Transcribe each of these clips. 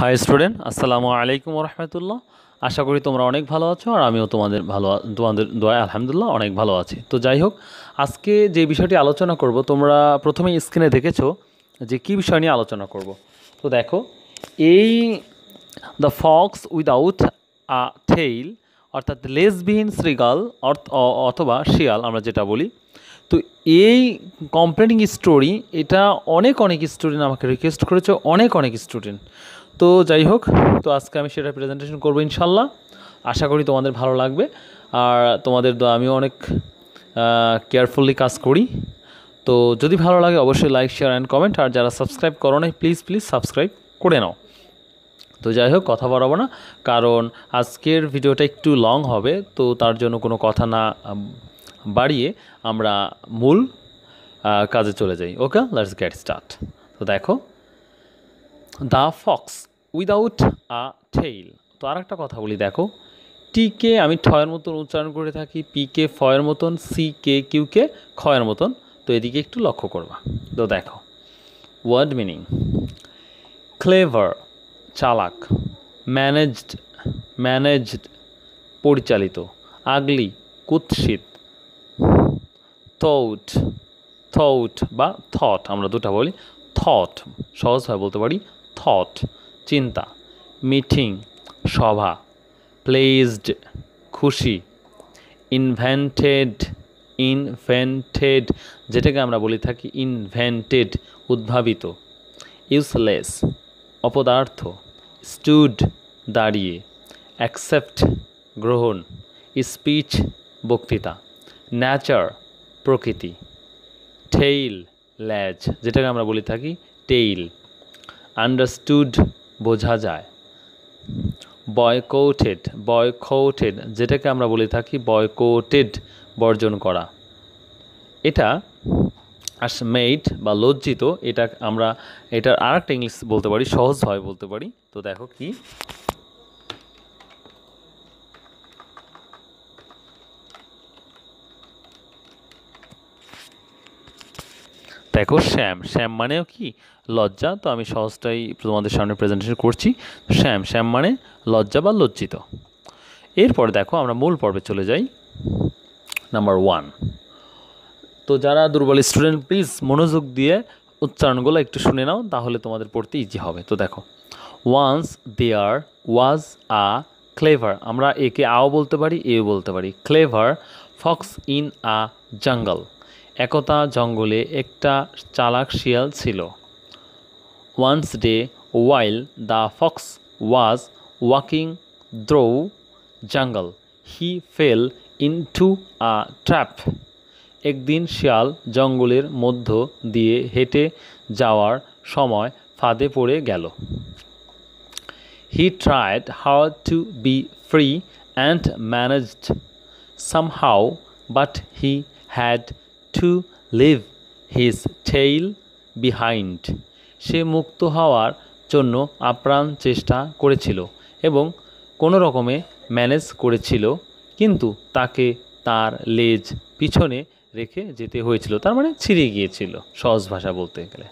High student, আসসালামু আলাইকুম রহমতুল্লাহ। আশা করি তোমরা অনেক ভালো আছো, আর আমিও তোমাদের দোয়া আলহামদুলিল্লাহ অনেক ভালো আছি। তো যাই হোক, আজকে যে বিষয়টি আলোচনা করব, তোমরা প্রথমে স্ক্রিনে দেখেছো যে কী বিষয় নিয়ে আলোচনা করব। তো দেখো, এই the fox without a tail অর্থাৎ লেজবিহীন শ্রীগাল অথবা শিয়াল আমরা যেটা বলি, তো এই কমপ্লেন্টিং স্টোরি, এটা অনেক স্টুডেন্ট আমাকে রিকোয়েস্ট করেছে, অনেক স্টুডেন্ট। তো যাই হোক, তো আজকে আমি সেটা প্রেজেন্টেশন করবো ইনশাল্লাহ। আশা করি তোমাদের ভালো লাগবে, আর তোমাদের আমিও অনেক কেয়ারফুলি কাজ করি। তো যদি ভালো লাগে অবশ্যই লাইক, শেয়ার অ্যান্ড কমেন্ট, আর যারা সাবস্ক্রাইব করো নাই প্লিজ সাবস্ক্রাইব করে নাও। তো যাই হোক, কথা বাড়াবো না, কারণ আজকের ভিডিওটা একটু লং হবে। তো তার জন্য কোনো কথা না বাড়িয়ে আমরা মূল কাজে চলে যাই। Okay, let's get start. তো দেখো, the fox without a tail. তো আর একটা কথা বলি, দেখো টিকে আমি ঠয়ের মতন উচ্চারণ করে থাকি, পিকে ফয়ের মতন, সিকে কিউকে খয়ের মতন। তো এদিকে একটু লক্ষ্য করবা। তো দেখো, ওয়ার্ড মিনিং: ক্লেভার চালাক, ম্যানেজড পরিচালিত, আগলি কুৎসিত, থট বা থট আমরা দুটা বলি, থট সহজভাবে বলতে পারি, থট চিন্তা, মিটিং সভা, প্লেজড খুশি, ইনভেন্টেড যেটাকে আমরা বলি থাকি ইনভেন্টেড উদ্ভাবিত, ইউজলেস অপদার্থ, স্টুড দাঁড়িয়ে, অ্যাকসেপ্ট গ্রহণ, স্পিচ বক্তৃতা, নেচার প্রকৃতি, টেইল ল্যাজ যেটাকে আমরা বলি থাকি টেইল, আন্ডারস্টুড বোঝা যায়, বয়কটেড যেটাকে আমরা বলি থাকি বয়কটেড বর্জন করা, এটা আসমেড বা লজ্জিত, এটা আমরা এটার আর একটা ইংলিশ বলতে পারি, সহজভাবে বলতে পারি। তো দেখো কি দেখো, শ্যাম মানেও কি লজ্জা। তো আমি সহজটাই তোমাদের সামনে প্রেজেন্টেশন করছি। শ্যাম মানে লজ্জা বা লজ্জিত। এরপর দেখো, আমরা মূল পর্বে চলে যাই, নাম্বার ওয়ান। তো যারা দুর্বল স্টুডেন্ট প্লিজ মনোযোগ দিয়ে উচ্চারণগুলো একটু শুনে নাও, তাহলে তোমাদের পড়তে ইজি হবে। তো দেখো, once there was a clever, আমরা একে আও বলতে পারি, এও বলতে পারি, ক্লেভার ফক্স ইন আ জঙ্গল, একতা জঙ্গলে একটা চালাক শিয়াল ছিল। Once day while the fox was walking through jungle he fell into a trap, একদিন শিয়াল জঙ্গলের মধ্য দিয়ে হেঁটে যাওয়ার সময় ফাঁদে পড়ে গেল। He tried how to be free and managed somehow but he had to leave his tail behind, সে মুক্ত হওয়ার জন্য আপ্রাণ চেষ্টা করেছিল এবং কোনো রকমে ম্যানেজ করেছিল, কিন্তু তাকে তার লেজ পিছনে রেখে যেতে হয়েছিল, তার মানে ছিঁড়ে গিয়েছিল সহজ ভাষা বলতে গেলে।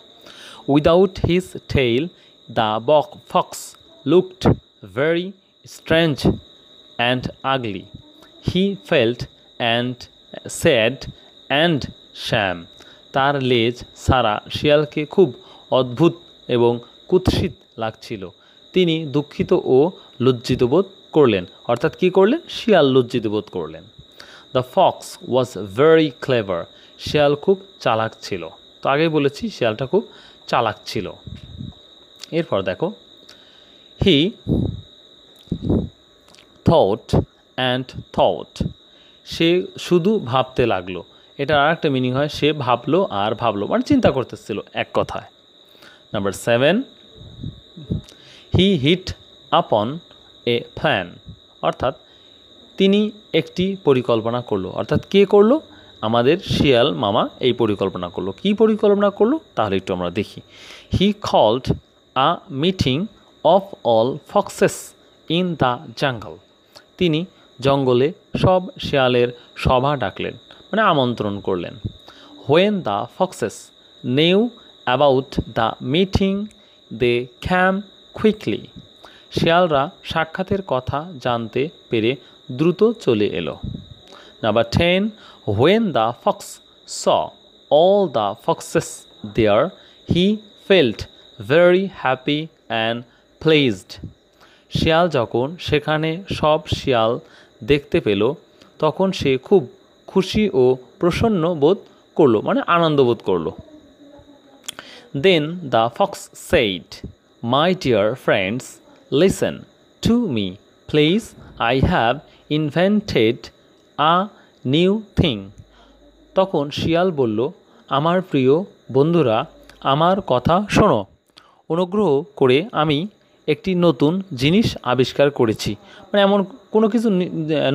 Without his tail the fox looked very strange and ugly, he felt and sad and shame, তার লেজ ছাড়া শিয়ালকে খুব অদ্ভুত এবং কুৎসিত লাগছিল, তিনি দুঃখিত ও লজ্জিত বোধ করলেন। অর্থাৎ কি করলেন? শিয়াল লজ্জিত বোধ করলেন। The fox was very clever, শিয়াল খুব চালাক ছিল। তো আগেই বলেছি শিয়ালটা খুব চালাক ছিল। এরপর দেখো, হি থট অ্যান্ড থট, সে শুধু ভাবতে লাগলো, এটার আর একটা মিনিং হয় সে ভাবলো আর ভাবলো, মানে চিন্তা করতেছিল এক কথায়। নাম্বার সেভেন, হি হিট আপন এ প্ল্যান, অর্থাৎ তিনি একটি পরিকল্পনা করলো। অর্থাৎ কে করলো? আমাদের শিয়াল মামা এই পরিকল্পনা করলো। কি পরিকল্পনা করলো তাহলে একটু আমরা দেখি। He called a meeting of all foxes in the jungle, তিনি জঙ্গলে সব শিয়ালের সভা ডাকলেন, মানে আমন্ত্রণ করলেন। When the foxes knew about the meeting they came quickly. শিয়ালরা সাক্ষাতের কথা জানতে পেরে দ্রুত চলে এলো। Number 10, when the fox saw all the foxes there, he felt very happy and pleased. শিয়াল যখন সেখানে সব শিয়াল দেখতে পেল তখন সে খুব খুশি ও প্রসন্ন বোধ করলো, মানে আনন্দ বোধ করলো। Then the fox said, my dear friends, listen to me please, I have invented a new thing. তখন শিয়াল বলল, আমার প্রিয় বন্ধুরা, আমার কথা শোনো, অনুগ্রহ করে আমি একটি নতুন জিনিস আবিষ্কার করেছি, মানে এমন কোনো কিছু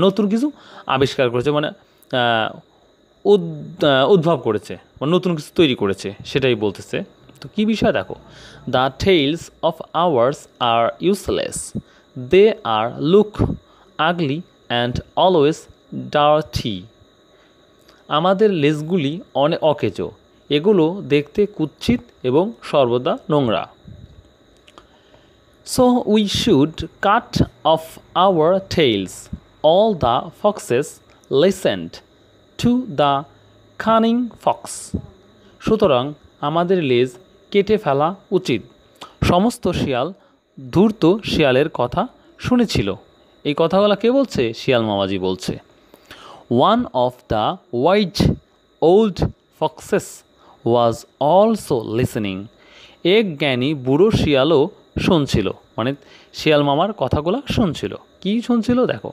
নতুন কিছু আবিষ্কার করেছে, মানে উদ্ভব করেছে, মানে নতুন কিছু তৈরি করেছে, সেটাই বলতেছে। তো কী বিষয় দেখো, the tails of ours are useless, they are look ugly and always dirty. আমাদের লেজগুলি অনেক অকেজো, এগুলো দেখতে কুৎসিত এবং সর্বদা নোংরা। So we should cut off our tails. All the foxes listened to the cunning fox. সুতরাং আমাদের লেজ কেটে ফেলা উচিত। সমস্ত শিয়াল ধূর্ত শিয়ালের কথা শুনেছিল। এই কথাগুলো কে বলছে? শিয়াল মামাজি বলছে। One of the wise old foxes was also listening. এক জ্ঞানী বুড়ো শিয়ালও শুনছিল, মানে শিয়াল মামার কথাগুলো শুনছিল। কি শুনছিল দেখো,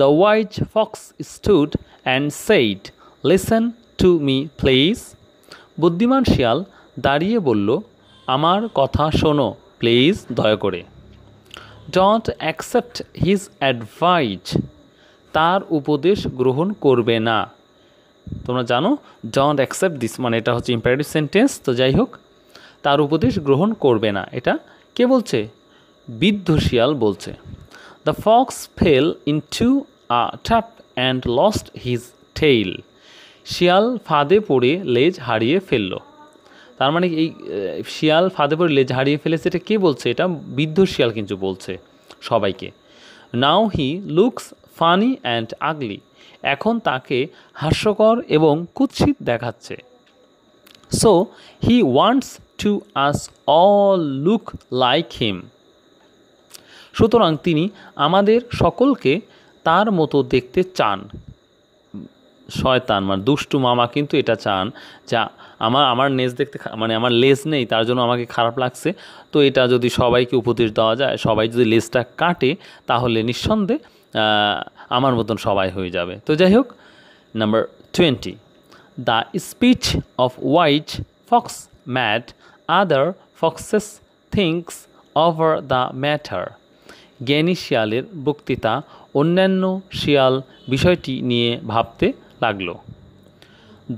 the wise fox stood and said, listen to me please. বুদ্ধিমান শিয়াল দাঁড়িয়ে বলল, আমার কথা শোনো প্লিজ, দয়া করে। ডোন্ট অ্যাকসেপ্ট হিজ অ্যাডভাইস, তার উপদেশ গ্রহণ করবে না। তোমরা জানো ডোন্ট অ্যাকসেপ্ট দিস, মানে এটা হচ্ছে ইম্পারেটিভ সেন্টেন্স। তো যাই হোক, তার উপদেশ গ্রহণ করবে না, এটা কে বলছে? বৃদ্ধ শিয়াল বলছে। The fox fell into a trap and lost his tail, শিয়াল ফাঁদে পড়ে লেজ হারিয়ে ফেলল। তার মানে এই শিয়াল ফাঁদে পড়ে লেজ হারিয়ে ফেলেছে, এটা কে বলছে? এটা বৃদ্ধ শিয়াল কিন্তু বলছে সবাইকে। Now he looks funny and ugly, এখন তাকে হাস্যকর এবং কুৎসিত দেখাচ্ছে। So he wants to us all look like him. সুতরাং তিনি আমাদের সকলকে তার মতো দেখতে চান। শয়তান মানে দুষ্টু মামা কিন্তু এটা চান, যা আমার লেজ দেখতে, মানে আমার লেজ নেই তার জন্য আমাকে খারাপ লাগছে, তো এটা যদি সবাইকে উপদেশ দেওয়া যায়, সবাই যদি লেজটা কাটে তাহলে নিঃসন্দেহে আমার মতন সবাই হয়ে যাবে। তো যাই হোক, number 20, the speech of white fox made other foxes thinks over the matter. জ্ঞানী শিয়ালের বক্তৃতা অন্যান্য শিয়াল বিষয়টি নিয়ে ভাবতে লাগলো।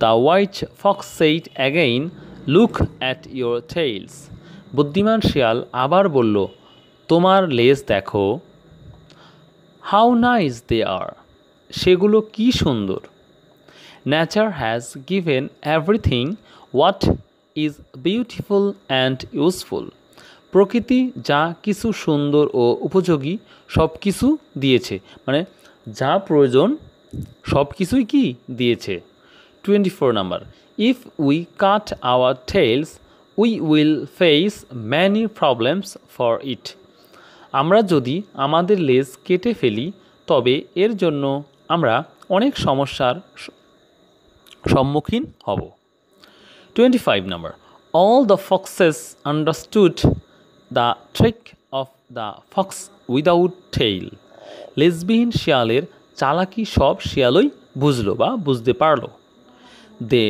The wise fox said again, look at your tails. বুদ্ধিমান শিয়াল আবার বলল, তোমার লেজ দেখো। How nice they are. সেগুলো কি সুন্দর। Nature has given everything what is beautiful and useful. প্রকৃতি যা কিছু সুন্দর ও উপযোগী সব কিছু দিয়েছে, মানে যা প্রয়োজন সব কিছুই কি দিয়েছে। 24 number, if we cut our tails we will face many problems for it. আমরা যদি আমাদের লেজ কেটে ফেলি তবে এর জন্য আমরা অনেক সমস্যার সম্মুখীন হব। 25 number, all the foxes understood the trick of the fox without tail. লেজবিহীন শিয়ালের চালাকি সব শিয়ালই বুঝলো বা বুঝতে পারলো। They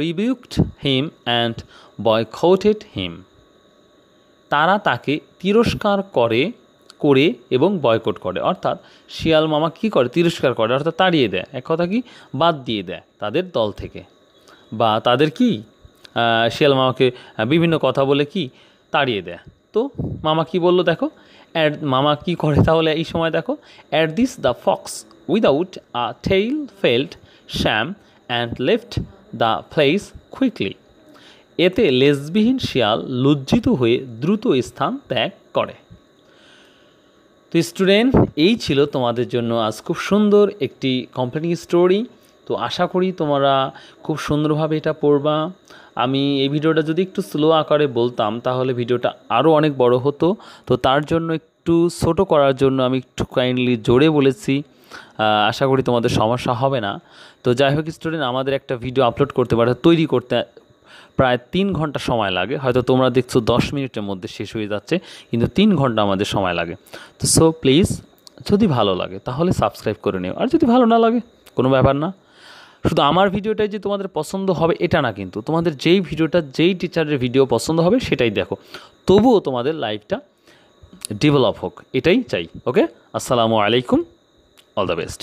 rebuked him and boycotted him. তারা তাকে তিরস্কার করে এবং বয়কট করে, অর্থাৎ শিয়াল মামা কী করে? তিরস্কার করে, অর্থাৎ তাড়িয়ে দেয়, এক কথা কি বাদ দিয়ে দেয় তাদের দল থেকে, বা তাদের কি শিয়াল মামাকে বিভিন্ন কথা বলে কি তাড়িয়ে দেয়। তো মামা কি বলল দেখো, মামা কি করে তাহলে এই সময় দেখো, at this the fox without a tail felt shame and left the place quickly. এতে লেজবিহীন শিয়াল লজ্জিত হয়ে দ্রুত স্থান ত্যাগ করে। তো স্টুডেন্ট, এই ছিল তোমাদের জন্য আজ খুব সুন্দর একটি কমপ্লিটিং স্টোরি। তো আশা করি তোমরা খুব সুন্দরভাবে এটা পড়বা। আমি এই ভিডিওটা যদি একটু স্লো আকারে বলতাম তাহলে ভিডিওটা আরও অনেক বড় হতো, তো তার জন্য একটু ছোটো করার জন্য আমি একটু কাইন্ডলি জোরে বলেছি। আশা করি তোমাদের সমস্যা হবে না। তো যাই হোক স্টুডেন্ট, আমাদের একটা ভিডিও আপলোড করতে পারে তৈরি করতে প্রায় 3 ঘন্টা সময় লাগে। হয়তো তোমরা দেখছো 10 মিনিটের মধ্যে শেষ হয়ে যাচ্ছে, কিন্তু 3 ঘন্টা আমাদের সময় লাগে। তো সো প্লিজ, যদি ভালো লাগে তাহলে সাবস্ক্রাইব করে নিও, আর যদি ভালো না লাগে কোনো ব্যাপার না। শুধু আমার ভিডিওটাই যে তোমাদের পছন্দ হবে এটা না, কিন্তু তোমাদের যেই ভিডিওটা যেই টিচারের ভিডিও পছন্দ হবে সেটাই দেখো, তবুও তোমাদের লাইফটা ডেভেলপ হোক, এটাই চাই। ওকে, আসসালামু আলাইকুম, অল দ্য বেস্ট।